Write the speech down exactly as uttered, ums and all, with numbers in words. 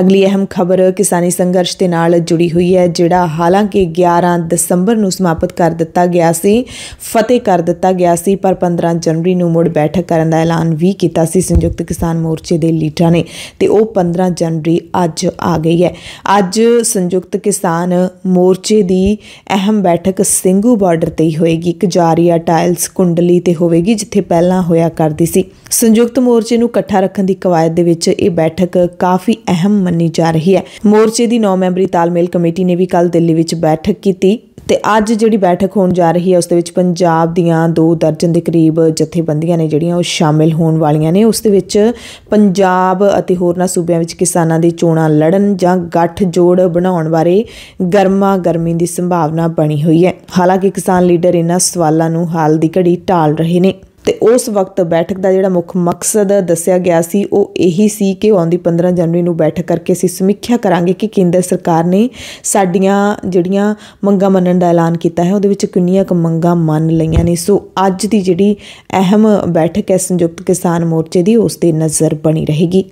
ਅਗਲੀ ਅਹਿਮ ਖਬਰ ਕਿਸਾਨੀ ਸੰਘਰਸ਼ ਦੇ ਨਾਲ जुड़ी हुई है, ਜਿਹੜਾ ਹਾਲਾਂਕਿ ਗਿਆਰਾਂ ਦਸੰਬਰ ਨੂੰ ਸਮਾਪਤ कर ਦਿੱਤਾ ਗਿਆ ਸੀ, ਫਤਿਹ कर ਦਿੱਤਾ ਗਿਆ ਸੀ, पर ਪੰਦਰਾਂ ਜਨਵਰੀ ਨੂੰ ਮੁੜ ਬੈਠਕ ਕਰਨ ਦਾ ਐਲਾਨ भी ਕੀਤਾ ਸੀ ਸੰਯੁਕਤ किसान मोर्चे ਦੇ ਲੀਡਰਾਂ ਨੇ ਤੇ ਉਹ ਪੰਦਰਾਂ ਜਨਵਰੀ ਅੱਜ आ गई है। ਅੱਜ ਸੰਯੁਕਤ किसान मोर्चे ਦੀ ਅਹਿਮ बैठक ਸਿੰਘੂ ਬਾਰਡਰ ਤੇ ਹੀ ਹੋਏਗੀ, ਕਜਾਰੀਆ ਟਾਇਲਸ ਕੁੰਡਲੀ ਤੇ ਹੋਵੇਗੀ ਜਿੱਥੇ ਪਹਿਲਾਂ ਹੋਇਆ ਕਰਦੀ ਸੀ। ਸੰਯੁਕਤ ਮੋਰਚੇ ਨੂੰ ਇਕੱਠਾ ਰੱਖਣ ਦੀ ਕਵਾਇਦ ਦੇ ਵਿੱਚ ਇਹ बैठक काफ़ी अहम मनी जा रही है। मोर्चे की नौ मैंबरी तालमेल कमेटी ने भी कल दिल्ली विच बैठक की थी। ते अज जी बैठक होने जा रही है उस दे विच पंजाब दियां दो दर्जन के करीब जथेबंदियां ने जिहड़ियां ओह शामिल होने वालियां ने। उस दे विच पंजाब अते होरना सूबे विच किसानां दी चोणां लड़न जां गठजोड़ बनाउण बारे गरमा गर्मी की संभावना बनी हुई है। हालांकि किसान लीडर इन्हां सवालां नूं हाल की घड़ी टाल रहे ने। तो उस वक्त बैठक का जो मुख्य मकसद दसिया गया सी वो यही सी कि आउंदी पंद्रह जनवरी को बैठक करके असीं समीक्षा करांगे कि केंद्र सरकार ने साडियां जिहड़ियां मंगां मन्नण दा ऐलान कीता है उहदे विच किन्नियां क मंगां मंन लईयां ने। सो अज दी जिहड़ी अहम बैठक है संयुक्त किसान मोर्चे की उस ते नज़र बनी रहेगी।